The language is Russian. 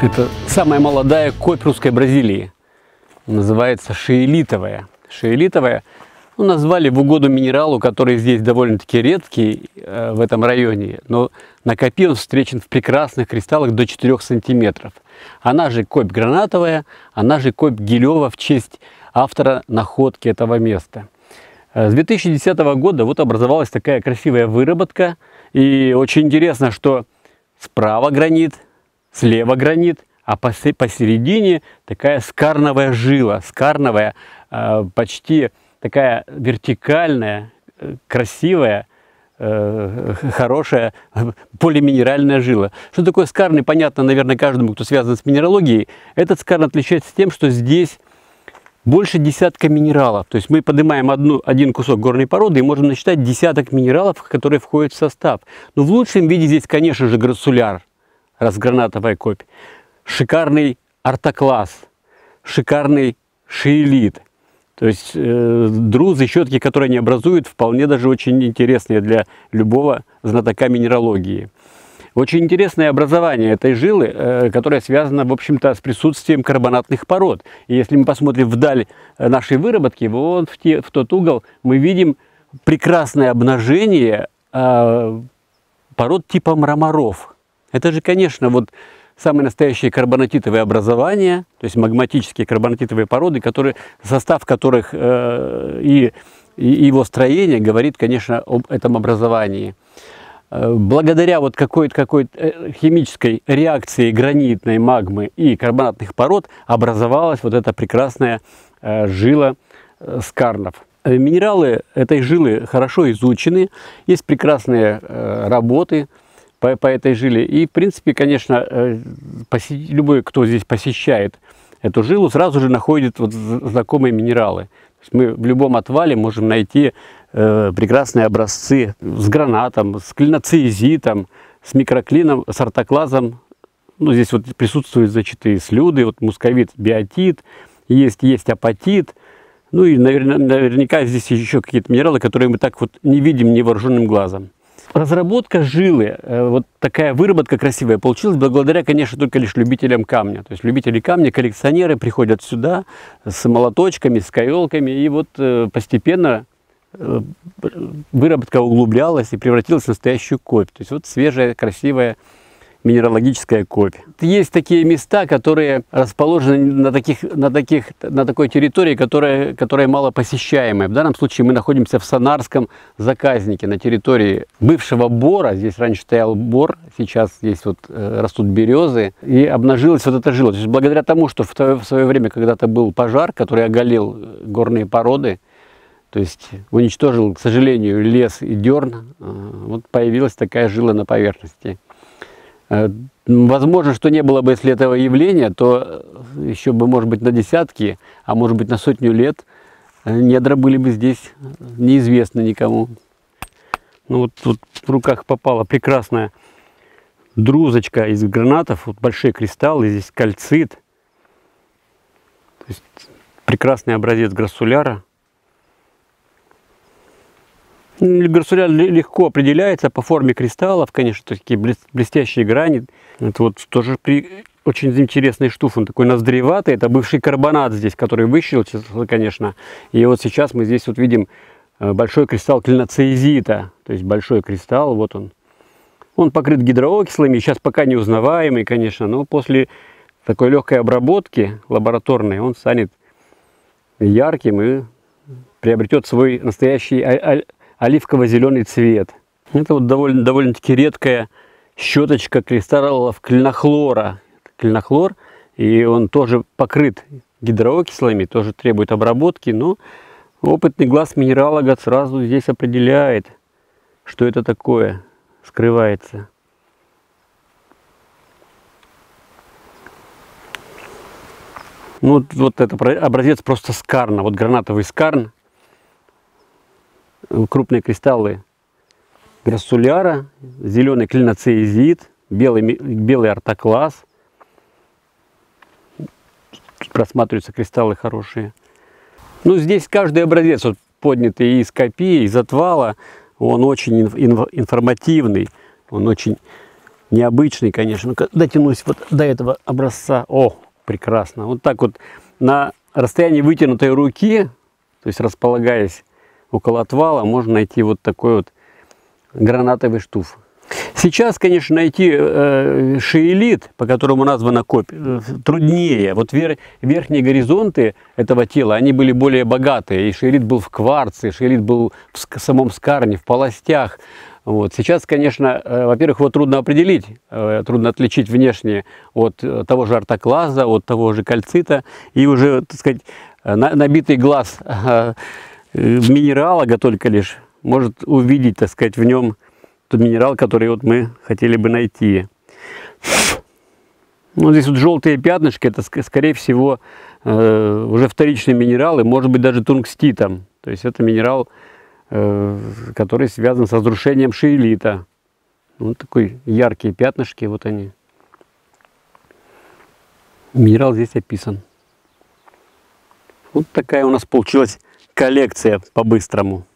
Это самая молодая копь русской Бразилии. Называется шеелитовая. Шеелитовая назвали в угоду минералу, который здесь довольно-таки редкий в этом районе, но на копе он встречен в прекрасных кристаллах до 4 сантиметров. Она же копь гранатовая, она же копь Гилева в честь автора находки этого места. С 2010 года вот образовалась такая красивая выработка. И очень интересно, что справа гранит, слева гранит, а посередине такая скарновая жила, скарновая, почти такая вертикальная, красивая, хорошая полиминеральная жила. Что такое скарн, понятно, наверное, каждому, кто связан с минералогией. Этот скарн отличается тем, что здесь больше десятка минералов. То есть мы поднимаем один кусок горной породы и можем насчитать десяток минералов, которые входят в состав. Но в лучшем виде здесь, конечно же, гроссуляр, разгранатовая копь, шикарный ортоклаз, шикарный шеелит. То есть друзы, щетки, которые они образуют, вполне даже очень интересные для любого знатока минералогии. Очень интересное образование этой жилы, которое связано, в общем-то, с присутствием карбонатных пород. И если мы посмотрим вдаль нашей выработки, вот в тот угол, мы видим прекрасное обнажение пород типа мраморов. Это же, конечно, вот самые настоящие карбонатитовые образования, то есть магматические карбонатитовые породы, которые, состав которых и его строение говорит, конечно, об этом образовании. Благодаря вот какой-то химической реакции гранитной магмы и карбонатных пород образовалась вот эта прекрасная жила скарнов. Минералы этой жилы хорошо изучены, есть прекрасные работы по этой жиле. И, в принципе, конечно, любой, кто здесь посещает эту жилу, сразу же находит вот знакомые минералы. То есть мы в любом отвале можем найти прекрасные образцы с гранатом, с клиноцоизитом, с микроклином, с ортоклазом. Ну, здесь вот присутствуют зачатые слюды, вот мусковит, биотит, есть апатит. Ну и наверняка здесь еще какие-то минералы, которые мы так вот не видим невооруженным глазом. Разработка жилы, вот такая выработка красивая получилась благодаря, конечно, только лишь любителям камня. То есть любители камня, коллекционеры приходят сюда с молоточками, с каелками, и вот постепенно выработка углублялась и превратилась в настоящую копь. То есть вот свежая, красивая минералогическая копь. Есть такие места, которые расположены на такой территории, которая мало посещаемая. В данном случае мы находимся в Санарском заказнике, на территории бывшего бора. Здесь раньше стоял бор, сейчас здесь вот растут березы. И обнажилась вот эта жила. То есть благодаря тому, что в свое время когда-то был пожар, который оголил горные породы, то есть уничтожил, к сожалению, лес и дерн, вот появилась такая жила на поверхности. Возможно, что не было бы, если этого явления, то еще бы, может быть, на десятки, а может быть, на сотню лет недра были бы здесь неизвестны никому. Ну вот тут в руках попала прекрасная друзочка из гранатов, вот большие кристаллы, здесь кальцит. То есть прекрасный образец гроссуляра. Гроссуляр легко определяется по форме кристаллов, конечно, такие блестящие грани. Это вот тоже очень интересный штуф, он такой ноздреватый. Это бывший карбонат здесь, который выщелкнулся, конечно. И вот сейчас мы здесь вот видим большой кристалл клиноцоизита, то есть большой кристалл, вот он. Он покрыт гидроокислами, сейчас пока неузнаваемый, конечно, но после такой легкой обработки лабораторной он станет ярким и приобретет свой настоящий оливково-зеленый цвет. Это вот довольно-таки редкая щеточка кристаллов клинохлора. Клинохлор, и он тоже покрыт гидроокислами, тоже требует обработки, но опытный глаз минералога сразу здесь определяет, что это такое, скрывается. Ну, вот это образец просто скарна, вот гранатовый скарн. Крупные кристаллы гроссуляра, зеленый клиноцоизит, белый ортоклаз. Тут просматриваются кристаллы хорошие. Ну, здесь каждый образец, вот, поднятый из копии, из отвала, он очень информативный, он очень необычный, конечно. Ну-ка, дотянусь вот до этого образца. О, прекрасно. Вот так вот на расстоянии вытянутой руки, то есть располагаясь около отвала, можно найти вот такой вот гранатовый штуф. Сейчас, конечно, найти шеелит, по которому названа копь, труднее. Вот верхние горизонты этого тела, они были более богатые. И шеелит был в кварце, шеелит был в самом скарне, в полостях. Вот. Сейчас, конечно, во-первых, его трудно определить, трудно отличить внешне от того же ортоклаза, от того же кальцита. И уже, так сказать, набитый глаз минералога только лишь может увидеть, так сказать, в нем тот минерал, который вот мы хотели бы найти. Ну, здесь вот желтые пятнышки, это, скорее всего, уже вторичные минералы, может быть, даже тунгститом. То есть это минерал, который связан со разрушением шеелита. Вот такой яркие пятнышки, вот они. Минерал здесь описан. Вот такая у нас получилась коллекция по-быстрому.